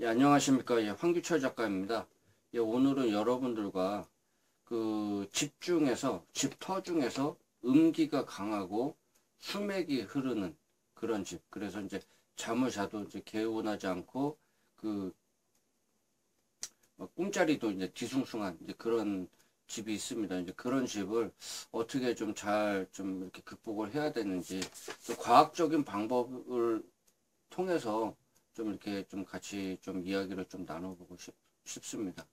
예, 안녕하십니까. 예, 황규철 작가입니다. 예, 오늘은 여러분들과 그 집터 중에서 음기가 강하고 수맥이 흐르는 그런 집. 그래서 이제 잠을 자도 이제 개운하지 않고 그 꿈자리도 이제 뒤숭숭한 이제 그런 집이 있습니다. 이제 그런 집을 어떻게 좀 잘 좀 이렇게 극복을 해야 되는지 또 과학적인 방법을 통해서 좀 이렇게 좀 같이 좀 이야기를 좀 나눠보고 싶습니다.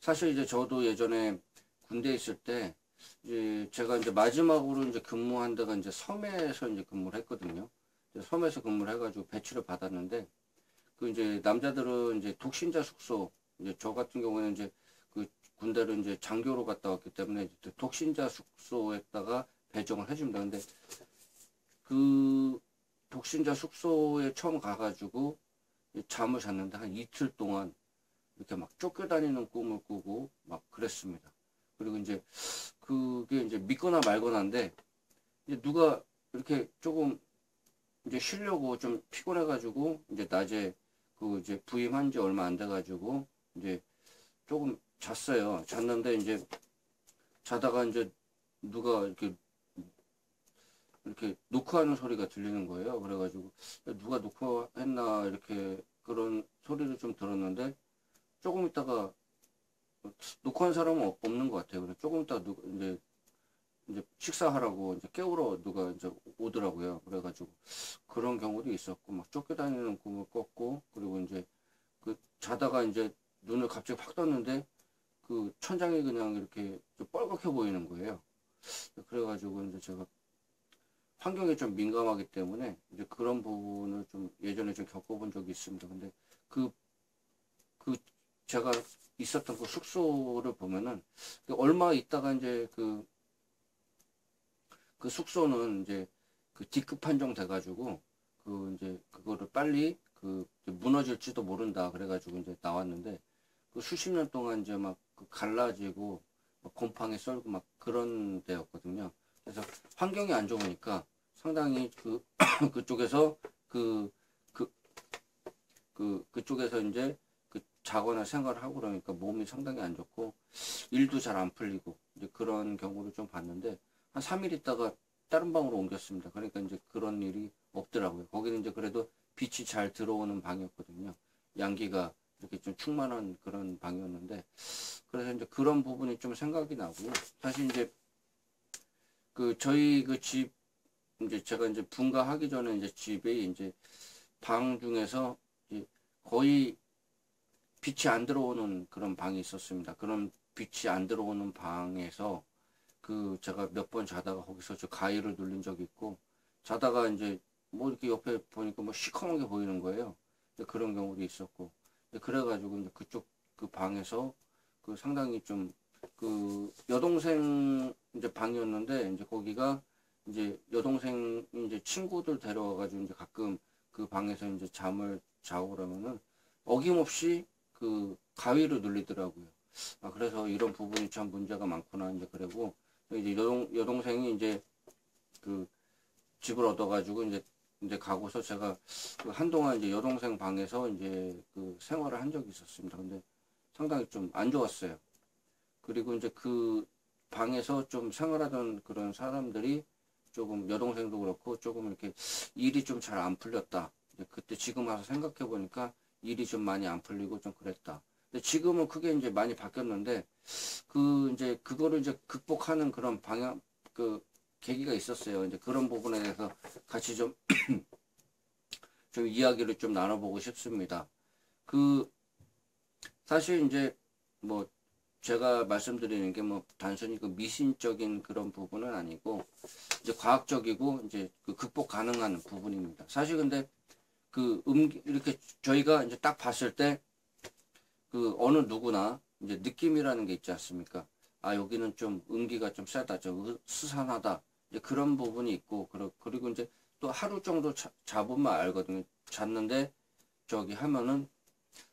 사실 이제 저도 예전에 군대에 있을 때 이제 제가 이제 마지막으로 이제 근무한 데가 이제 섬에서 이제 근무를 했거든요. 섬에서 근무를 해가지고 배치를 받았는데 그 이제 남자들은 이제 독신자 숙소 이제 저 같은 경우에는 이제 그 군대를 이제 장교로 갔다 왔기 때문에 독신자 숙소에다가 배정을 해줍니다. 근데 그 독신자 숙소에 처음 가가지고 잠을 잤는데 한 이틀 동안 이렇게 막 쫓겨다니는 꿈을 꾸고 막 그랬습니다. 그리고 이제 그게 이제 믿거나 말거나인데 이제 누가 이렇게 조금 이제 쉬려고 좀 피곤해가지고 이제 낮에 그 이제 부임한 지 얼마 안 돼가지고 이제 조금 잤어요. 잤는데 이제 자다가 이제 누가 이렇게 노크하는 소리가 들리는 거예요. 그래가지고 누가 노크했나 이렇게 그런 소리를 좀 들었는데 조금 있다가 노크한 사람은 없는 것 같아요. 그래서 조금 있다가 누가 이제 식사하라고 이제 깨우러 누가 이제 오더라고요. 그래가지고 그런 경우도 있었고 막 쫓겨다니는 꿈을 꿨고 그리고 이제 그 자다가 이제 눈을 갑자기 확 떴는데 그 천장이 그냥 이렇게 좀 뻘겋게 보이는 거예요. 그래가지고 이제 제가 환경에 좀 민감하기 때문에 이제 그런 부분을 좀 예전에 좀 겪어본 적이 있습니다. 근데 그 제가 있었던 그 숙소를 보면은 얼마 있다가 이제 그 숙소는 이제 그 D급 판정 돼가지고 그 이제 그거를 빨리 그 무너질지도 모른다 그래가지고 이제 나왔는데 그 수십 년 동안 이제 막 그 갈라지고 막 곰팡이 썰고 막 그런 데였거든요. 그래서 환경이 안 좋으니까 상당히 그쪽에서 그쪽에서 이제 그 자거나 생활을 하고 그러니까 몸이 상당히 안 좋고 일도 잘 안 풀리고 이제 그런 경우를 좀 봤는데 한 3일 있다가 다른 방으로 옮겼습니다. 그러니까 이제 그런 일이 없더라고요. 거기는 이제 그래도 빛이 잘 들어오는 방이었거든요. 양기가 이렇게 좀 충만한 그런 방이었는데 그래서 이제 그런 부분이 좀 생각이 나고요. 사실 이제 그 저희 그 집 이제 제가 이제 분가하기 전에 이제 집에 이제 방 중에서 이제 거의 빛이 안 들어오는 그런 방이 있었습니다. 그런 빛이 안 들어오는 방에서 그 제가 몇 번 자다가 거기서 저 가위를 눌린 적이 있고 자다가 이제 뭐 이렇게 옆에 보니까 뭐 시커멓게 보이는 거예요. 그런 경우도 있었고 그래가지고 이제 그쪽 그 방에서 그 상당히 좀 그 여동생 이제 방이었는데 이제 거기가 이제 여동생 이제 친구들 데려와가지고 이제 가끔 그 방에서 이제 잠을 자고 그러면은 어김없이 그 가위로 눌리더라고요. 아 그래서 이런 부분이 참 문제가 많구나 이제 그러고 이제 여동생이 이제 그 집을 얻어가지고 이제 가고서 제가 한동안 이제 여동생 방에서 이제 그 생활을 한 적이 있었습니다. 근데 상당히 좀 안 좋았어요. 그리고 이제 그 방에서 좀 생활하던 그런 사람들이 조금 여동생도 그렇고 조금 이렇게 일이 좀 잘 안 풀렸다. 그때 지금 와서 생각해 보니까 일이 좀 많이 안 풀리고 좀 그랬다. 근데 지금은 크게 이제 많이 바뀌었는데 그거를 이제 극복하는 그런 방향 계기가 있었어요. 이제 그런 부분에 대해서 같이 좀 이야기를 좀 나눠보고 싶습니다. 사실 이제 뭐 제가 말씀드리는 게 뭐 단순히 그 미신적인 그런 부분은 아니고 이제 과학적이고 이제 그 극복 가능한 부분입니다. 사실 근데 이렇게 저희가 이제 딱 봤을 때 그 어느 누구나 이제 느낌이라는 게 있지 않습니까? 아 여기는 좀 음기가 좀 세다, 좀 스산하다 이제 그런 부분이 있고 그리고 이제 또 하루 정도 잡으면 알거든요. 잤는데 저기 하면은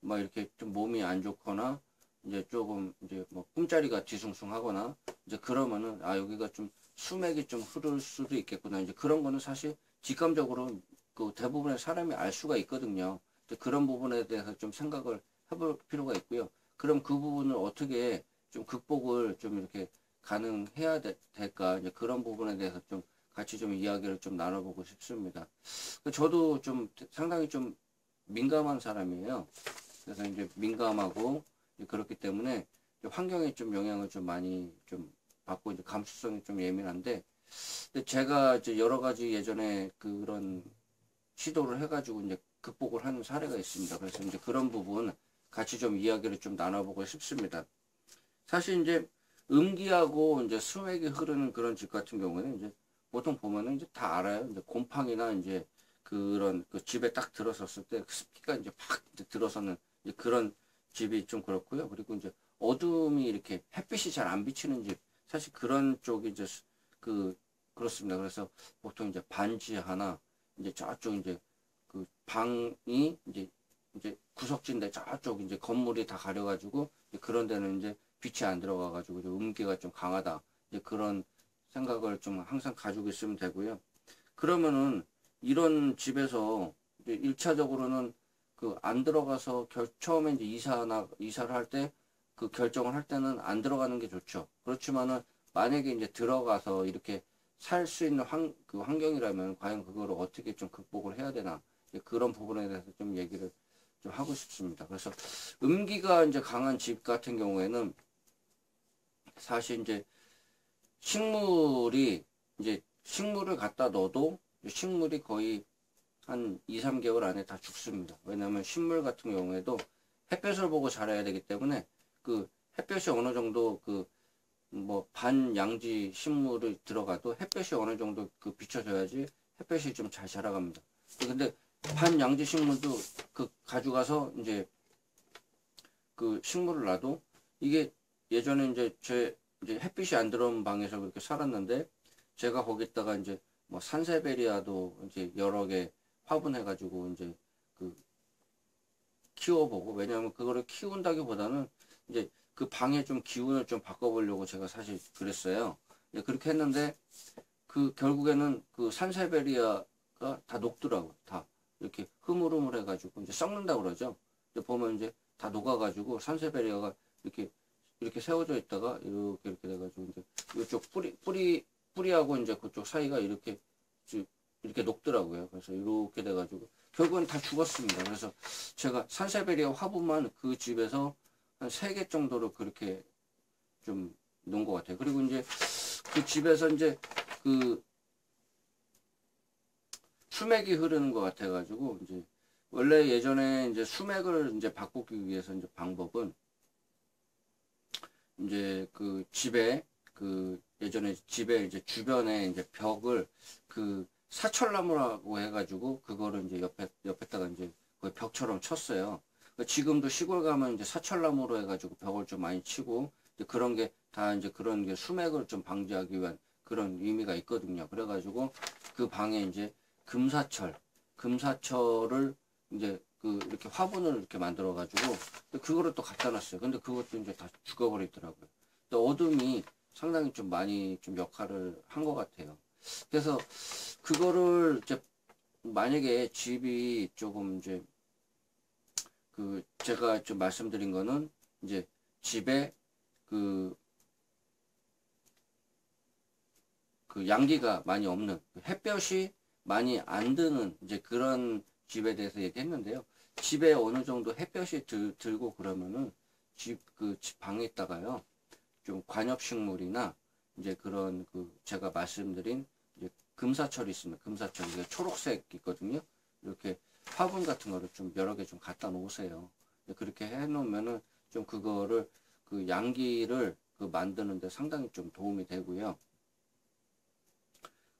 막 이렇게 좀 몸이 안 좋거나 이제 조금 이제 뭐 꿈자리가 뒤숭숭하거나 이제 그러면은 아 여기가 좀 수맥이 좀 흐를 수도 있겠구나 이제 그런 거는 사실 직감적으로 그 대부분의 사람이 알 수가 있거든요. 그런 부분에 대해서 좀 생각을 해볼 필요가 있고요. 그럼 그 부분을 어떻게 좀 극복을 좀 이렇게 가능해야 될까, 이제 그런 부분에 대해서 좀 같이 좀 이야기를 좀 나눠보고 싶습니다. 저도 좀 상당히 좀 민감한 사람이에요. 그래서 이제 민감하고, 그렇기 때문에 환경에 좀 영향을 좀 많이 좀 받고, 이제 감수성이 좀 예민한데, 근데 제가 이제 여러 가지 예전에 그런 시도를 해가지고 이제 극복을 하는 사례가 있습니다. 그래서 이제 그런 부분 같이 좀 이야기를 좀 나눠보고 싶습니다. 사실 이제 음기하고 이제 수액이 흐르는 그런 집 같은 경우는 이제 보통 보면은 이제 다 알아요. 이제 곰팡이나 이제 그런 그 집에 딱 들어섰을 때 습기가 이제 팍 들어서는 이제 그런 집이 좀 그렇고요. 그리고 이제 어둠이 이렇게 햇빛이 잘 안 비치는 집, 사실 그런 쪽이 이제 그렇습니다. 그래서 보통 이제 반지 하나, 이제 저쪽 이제 그 방이 이제 구석진데 저쪽 이제 건물이 다 가려가지고 그런 데는 이제 빛이 안 들어가가지고 음기가 좀 강하다, 이제 그런 생각을 좀 항상 가지고 있으면 되고요. 그러면은 이런 집에서 이제 1차적으로는 그 안 들어가서 처음에 이제 이사를 할 때 그 결정을 할 때는 안 들어가는 게 좋죠. 그렇지만은 만약에 이제 들어가서 이렇게 살 수 있는 그 환경이라면 과연 그걸 어떻게 좀 극복을 해야 되나, 그런 부분에 대해서 좀 얘기를 좀 하고 싶습니다. 그래서 음기가 이제 강한 집 같은 경우에는 사실 이제 식물을 갖다 넣어도 식물이 거의 한 2~3개월 안에 다 죽습니다. 왜냐하면 식물 같은 경우에도 햇볕을 보고 자라야 되기 때문에 그 햇볕이 어느 정도 그 뭐 반양지 식물이 들어가도 햇볕이 어느 정도 그 비춰줘야지 햇볕이 좀 잘 자라갑니다. 근데 반양지 식물도 그 가져가서 이제 그 식물을 놔도 이게 예전에 이제 이제 햇빛이 안 들어온 방에서 그렇게 살았는데 제가 거기다가 이제 뭐 산세베리아도 이제 여러 개 화분해가지고 이제 그 키워보고, 왜냐하면 그거를 키운다기보다는 이제 그 방에 좀 기운을 좀 바꿔보려고 제가 사실 그랬어요. 그렇게 했는데 그 결국에는 그 산세베리아가 다 녹더라고. 다 이렇게 흐물흐물해가지고 이제 썩는다고 그러죠. 근데 보면 이제 다 녹아가지고 산세베리아가 이렇게 세워져 있다가 이렇게 돼가지고 이제 이쪽 뿌리하고 이제 그쪽 사이가 이렇게 녹더라고요. 그래서 이렇게 돼가지고 결국은 다 죽었습니다. 그래서 제가 산세베리아 화분만 그 집에서 한 3개 정도로 그렇게 좀 놓은 것 같아요. 그리고 이제 그 집에서 이제 그 수맥이 흐르는 것 같아가지고 이제 원래 예전에 이제 수맥을 이제 바꾸기 위해서 이제 방법은 이제 그 집에 그 예전에 집에 이제 주변에 이제 벽을 그 사철나무라고 해가지고 그거를 이제 옆에다가 이제 거의 벽처럼 쳤어요. 지금도 시골 가면 이제 사철나무로 해가지고 벽을 좀 많이 치고 이제 그런 게 다 이제 그런 게 수맥을 좀 방지하기 위한 그런 의미가 있거든요. 그래가지고 그 방에 이제 금사철을 이제 그 이렇게 화분을 이렇게 만들어가지고 그거를 또 갖다 놨어요. 근데 그것도 이제 다 죽어버리더라고요. 어둠이 상당히 좀 많이 좀 역할을 한 것 같아요. 그래서 그거를 이제 만약에 집이 조금 이제 그 제가 좀 말씀드린 거는 이제 집에 그 양기가 많이 없는, 햇볕이 많이 안 드는 이제 그런 집에 대해서 얘기했는데요. 집에 어느 정도 햇볕이 들고 그러면은 집 방에다가요 좀 관엽식물이나 이제 그런 그 제가 말씀드린 이제 금사철이 있으면 금사철 이게 초록색 있거든요. 이렇게 화분 같은 거를 좀 여러 개 좀 갖다 놓으세요. 그렇게 해 놓으면은 좀 그거를 그 양기를 그 만드는데 상당히 좀 도움이 되고요.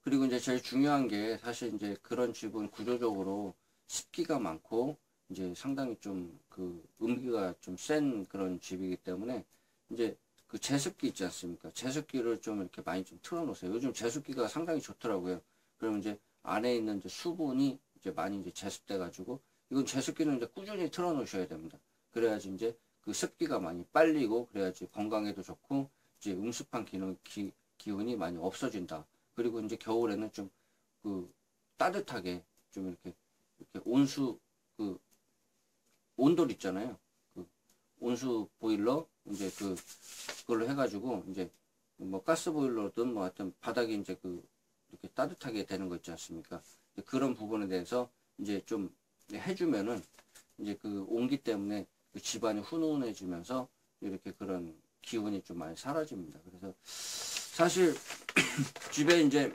그리고 이제 제일 중요한 게 사실 이제 그런 집은 구조적으로 습기가 많고 이제 상당히 좀 그 음기가 좀 센 그런 집이기 때문에 이제 그 제습기 있지 않습니까? 제습기를 좀 이렇게 많이 좀 틀어 놓으세요. 요즘 제습기가 상당히 좋더라고요. 그러면 이제 안에 있는 이제 수분이 이제 많이 이제 제습돼 가지고, 이건 제습기는 이제 꾸준히 틀어 놓으셔야 됩니다. 그래야지 이제 그 습기가 많이 빨리고, 그래야지 건강에도 좋고 이제 음습한 기운이 많이 없어진다. 그리고 이제 겨울에는 좀 그 따뜻하게 좀 이렇게 온수 그 온돌 있잖아요. 그 온수 보일러 이제 그걸로 해가지고 이제 뭐 가스 보일러든 뭐 하여튼 바닥이 이제 그 이렇게 따뜻하게 되는 거 있지 않습니까? 그런 부분에 대해서 이제 좀 해주면은 이제 그 온기 때문에 그 집안이 훈훈해지면서 이렇게 그런 기운이 좀 많이 사라집니다. 그래서 사실 집에 이제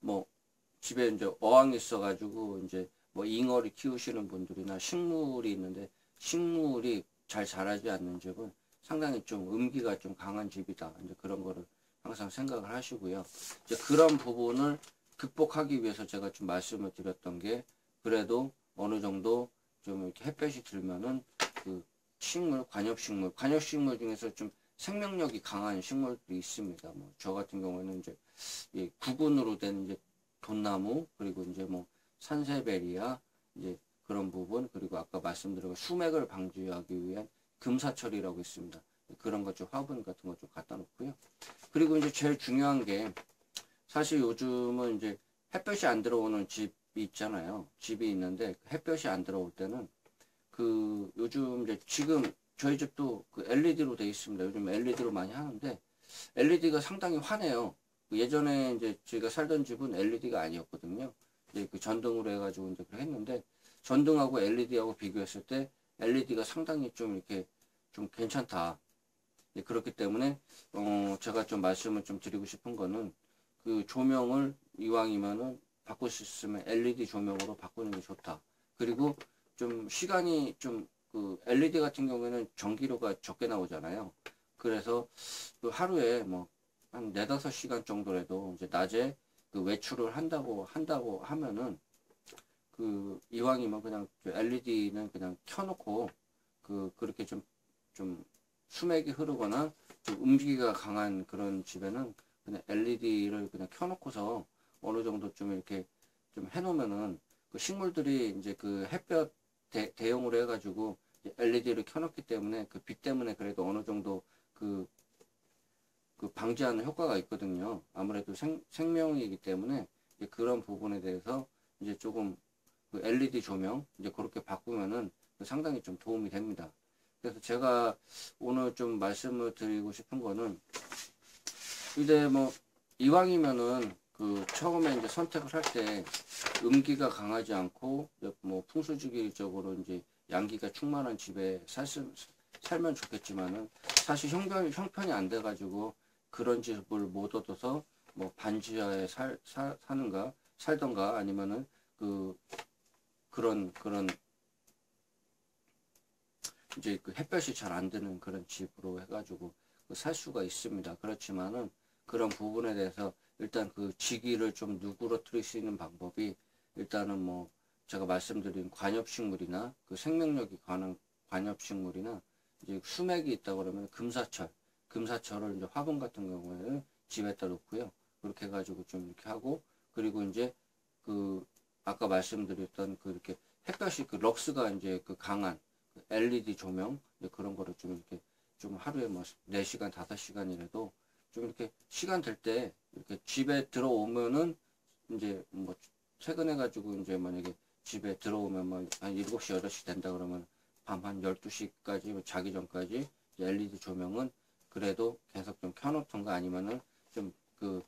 뭐 집에 이제 어항이 있어가지고 이제 뭐 잉어를 키우시는 분들이나 식물이 있는데 식물이 잘 자라지 않는 집은 상당히 좀 음기가 좀 강한 집이다. 이제 그런 거를 항상 생각을 하시고요. 이제 그런 부분을 극복하기 위해서 제가 좀 말씀을 드렸던 게 그래도 어느 정도 좀 이렇게 햇볕이 들면은 그 식물, 관엽식물 중에서 좀 생명력이 강한 식물도 있습니다. 뭐 저 같은 경우에는 이제 이 구근으로 된 이제 돈나무 그리고 이제 뭐 산세베리아 이제 그런 부분 그리고 아까 말씀드린 수맥을 방지하기 위한 금사철이라고 있습니다. 그런 것 좀 화분 같은 것 좀 갖다 놓고요. 그리고 이제 제일 중요한 게 사실 요즘은 이제 햇볕이 안 들어오는 집이 있잖아요. 집이 있는데 햇볕이 안 들어올 때는 그 요즘 이제 지금 저희 집도 그 LED로 되어 있습니다. 요즘 LED로 많이 하는데 LED가 상당히 환해요. 예전에 이제 저희가 살던 집은 LED가 아니었거든요. 이제 그 전등으로 해가지고 이제 했는데 전등하고 LED하고 비교했을 때 LED가 상당히 좀 이렇게 좀 괜찮다. 그렇기 때문에 제가 좀 말씀을 좀 드리고 싶은 거는 그 조명을 이왕이면은 바꿀 수 있으면 LED 조명으로 바꾸는 게 좋다. 그리고 좀 시간이 좀 그 LED 같은 경우에는 전기료가 적게 나오잖아요. 그래서 그 하루에 뭐 한 4-5시간 정도라도 이제 낮에 그 외출을 한다고 하면은 그 이왕이면 그냥 LED는 그냥 켜놓고 그렇게 좀 수맥이 흐르거나 좀 음기가 강한 그런 집에는 그냥 LED를 그냥 켜놓고서 어느 정도 좀 이렇게 좀 해놓으면은 그 식물들이 이제 그 햇볕 대용으로 해가지고 LED를 켜놓기 때문에 그 빛 때문에 그래도 어느 정도 그 방지하는 효과가 있거든요. 아무래도 생명이기 때문에 이제 그런 부분에 대해서 이제 조금 그 LED 조명 이제 그렇게 바꾸면은 상당히 좀 도움이 됩니다. 그래서 제가 오늘 좀 말씀을 드리고 싶은 거는 이제 뭐 이왕이면은 그 처음에 이제 선택을 할 때 음기가 강하지 않고 뭐 풍수지리적으로 이제 양기가 충만한 집에 살면 좋겠지만은 사실 형편이 안 돼가지고 그런 집을 못 얻어서 뭐 반지하에 살던가 아니면은 그런 이제 그 햇볕이 잘 안 드는 그런 집으로 해가지고 살 수가 있습니다. 그렇지만은 그런 부분에 대해서 일단 그 지기를 좀 누그러뜨릴 수 있는 방법이 일단은 뭐 제가 말씀드린 관엽식물이나 그 생명력이 강한 관엽식물이나 이제 수맥이 있다 그러면 금사철을 이제 화분 같은 경우에는 집에다 놓고요. 그렇게 해가지고 좀 이렇게 하고 그리고 이제 그 아까 말씀드렸던 그 이렇게 햇볕이 그 럭스가 이제 그 강한 LED 조명 그런 거를 좀 이렇게 좀 하루에 뭐 4시간 5시간이라도 좀 이렇게 시간 될 때 이렇게 집에 들어오면은 이제 뭐 퇴근해 가지고 이제 만약에 집에 들어오면 뭐 한 7시 8시 된다 그러면 밤 한 12시까지 자기 전까지 LED 조명은 그래도 계속 좀 켜놓던가 아니면은 좀 그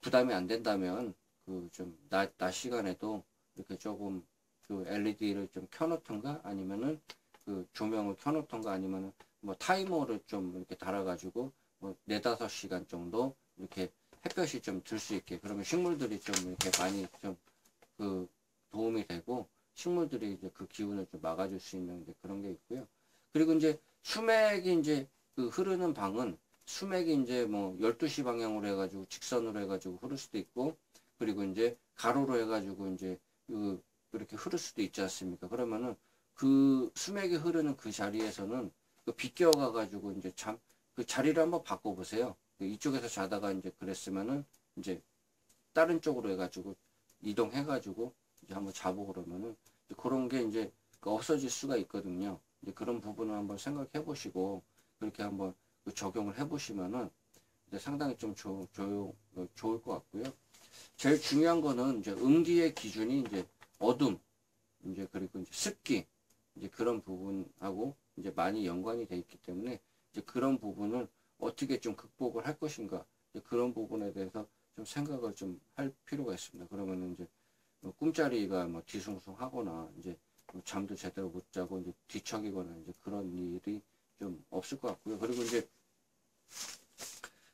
부담이 안 된다면 그 좀 낮 시간에도 이렇게 조금 그 LED를 좀 켜놓던가 아니면은 그 조명을 켜놓던가 아니면은 뭐 타이머를 좀 이렇게 달아가지고 뭐 4-5시간 정도 이렇게 햇볕이 좀 들 수 있게 그러면 식물들이 좀 이렇게 많이 좀 그 도움이 되고 식물들이 이제 그 기운을 좀 막아줄 수 있는 이제 그런 게 있고요. 그리고 이제 수맥이 이제 그 흐르는 방은 수맥이 이제 뭐 12시 방향으로 해가지고 직선으로 해가지고 흐를 수도 있고 그리고 이제 가로로 해가지고 이제 그 이렇게 흐를 수도 있지 않습니까? 그러면은 그 수맥이 흐르는 그 자리에서는 그 비껴가가지고 이제 참 그 자리를 한번 바꿔보세요. 이쪽에서 자다가 이제 그랬으면은 이제 다른 쪽으로 해가지고 이동해가지고 이제 한번 자고 그러면은 그런 게 이제 없어질 수가 있거든요. 이제 그런 부분을 한번 생각해 보시고 그렇게 한번 적용을 해 보시면은 이제 상당히 좀 좋을 것 같고요. 제일 중요한 거는 이제 음기의 기준이 이제 어둠, 이제 그리고 이제 습기, 이제 그런 부분하고 이제 많이 연관이 돼 있기 때문에 이제 그런 부분을 어떻게 좀 극복을 할 것인가, 이제 그런 부분에 대해서 좀 생각을 좀 할 필요가 있습니다. 그러면은 이제 뭐 꿈자리가 뭐 뒤숭숭하거나 이제 뭐 잠도 제대로 못 자고 이제 뒤척이거나 이제 그런 일이 좀 없을 것 같고요. 그리고 이제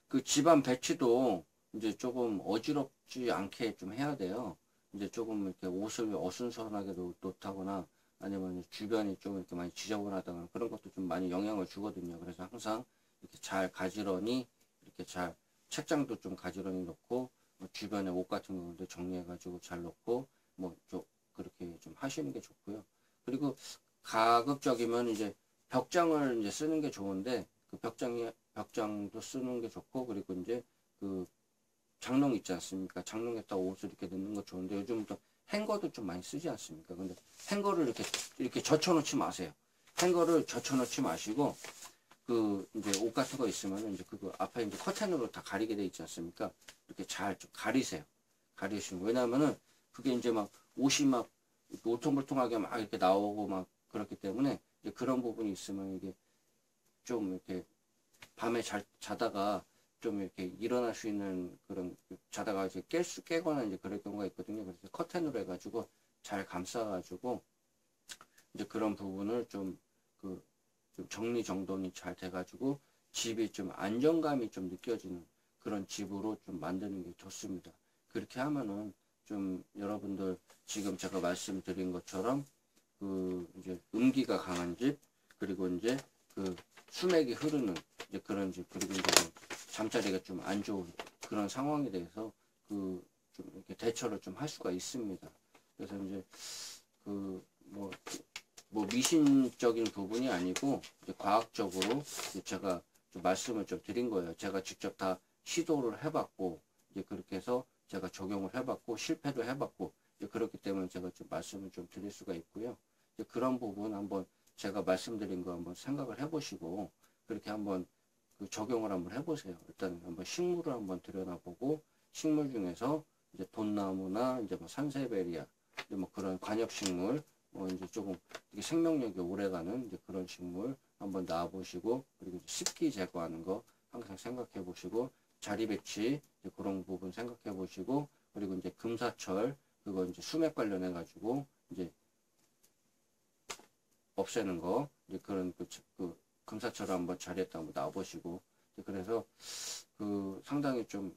그 집안 배치도 이제 조금 어지럽지 않게 좀 해야 돼요. 이제 조금 이렇게 옷을 어순선하게 놓다거나 아니면 주변이 좀 이렇게 많이 지저분하다거나 그런 것도 좀 많이 영향을 주거든요. 그래서 항상 이렇게 잘 가지런히 이렇게 잘 책장도 좀 가지런히 놓고 뭐 주변에 옷 같은 것도 정리해가지고 잘 놓고 뭐 좀 그렇게 좀 하시는 게 좋고요. 그리고 가급적이면 이제 벽장을 이제 쓰는 게 좋은데 그 벽장도 쓰는 게 좋고 그리고 이제 그 장롱 있지 않습니까? 장롱에다 옷을 이렇게 넣는 거 좋은데 요즘은 또 행거도 좀 많이 쓰지 않습니까? 근데 행거를 이렇게 젖혀놓지 마세요. 행거를 젖혀놓지 마시고 그 이제 옷 같은 거 있으면 이제 그거 앞에 이제 커튼으로 다 가리게 돼 있지 않습니까? 이렇게 잘 좀 가리세요. 가리시면 왜냐하면은 그게 이제 막 옷이 막 울퉁불퉁하게 막 이렇게 나오고 막 그렇기 때문에 이제 그런 부분이 있으면 이게 좀 이렇게 밤에 자다가 좀 이렇게 일어날 수 있는 그런 자다가 이제 깨거나 이제 그럴 경우가 있거든요. 그래서 커튼으로 해가지고 잘 감싸가지고 이제 그런 부분을 좀 좀 정리정돈이 잘 돼가지고 집이 좀 안정감이 좀 느껴지는 그런 집으로 좀 만드는 게 좋습니다. 그렇게 하면은 좀 여러분들 지금 제가 말씀드린 것처럼 그 이제 음기가 강한 집 그리고 이제 그 수맥이 흐르는 이제 그런 집 그리고 이제 잠자리가 좀 안 좋은 그런 상황에 대해서 그 좀 이렇게 대처를 좀 할 수가 있습니다. 그래서 이제 그 뭐 미신적인 부분이 아니고 이제 과학적으로 이제 제가 좀 말씀을 좀 드린 거예요. 제가 직접 다 시도를 해봤고 이제 그렇게 해서 제가 적용을 해봤고 실패도 해봤고 이제 그렇기 때문에 제가 좀 말씀을 좀 드릴 수가 있고요. 이제 그런 부분 한번 제가 말씀드린 거 한번 생각을 해보시고 그렇게 한번 그 적용을 한번 해보세요. 일단 한번 식물을 한번 들여다보고 식물 중에서 이제 돈나무나 이제 뭐 산세베리아 이제 뭐 그런 관엽식물 뭐 이제 조금 이게 생명력이 오래가는 이제 그런 식물 한번 놔보시고 그리고 습기 제거하는 거 항상 생각해 보시고 자리 배치 이제 그런 부분 생각해 보시고 그리고 이제 금사철 그거 이제 수맥 관련해 가지고 이제 없애는 거 이제 그런 그 금사철 한번 자리에다 한번 놔보시고 그래서 그 상당히 좀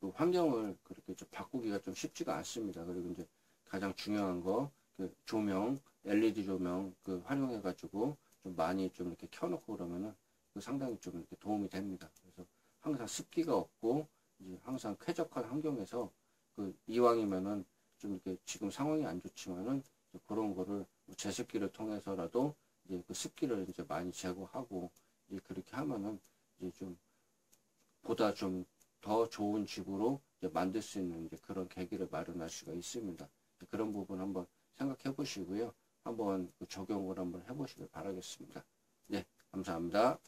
그 환경을 그렇게 좀 바꾸기가 좀 쉽지가 않습니다. 그리고 이제 가장 중요한 거 그 조명 LED 조명 그 활용해 가지고 좀 많이 좀 이렇게 켜놓고 그러면은 그 상당히 좀 이렇게 도움이 됩니다. 그래서 항상 습기가 없고 이제 항상 쾌적한 환경에서 그 이왕이면은 좀 이렇게 지금 상황이 안 좋지만은 그런 거를 제습기를 통해서라도 이제 그 습기를 이제 많이 제거하고 이제 그렇게 하면은 이제 좀 보다 좀 더 좋은 집으로 이제 만들 수 있는 이제 그런 계기를 마련할 수가 있습니다. 그런 부분 한번 생각해 보시고요. 한번 적용을 한번 해 보시길 바라겠습니다. 네, 감사합니다.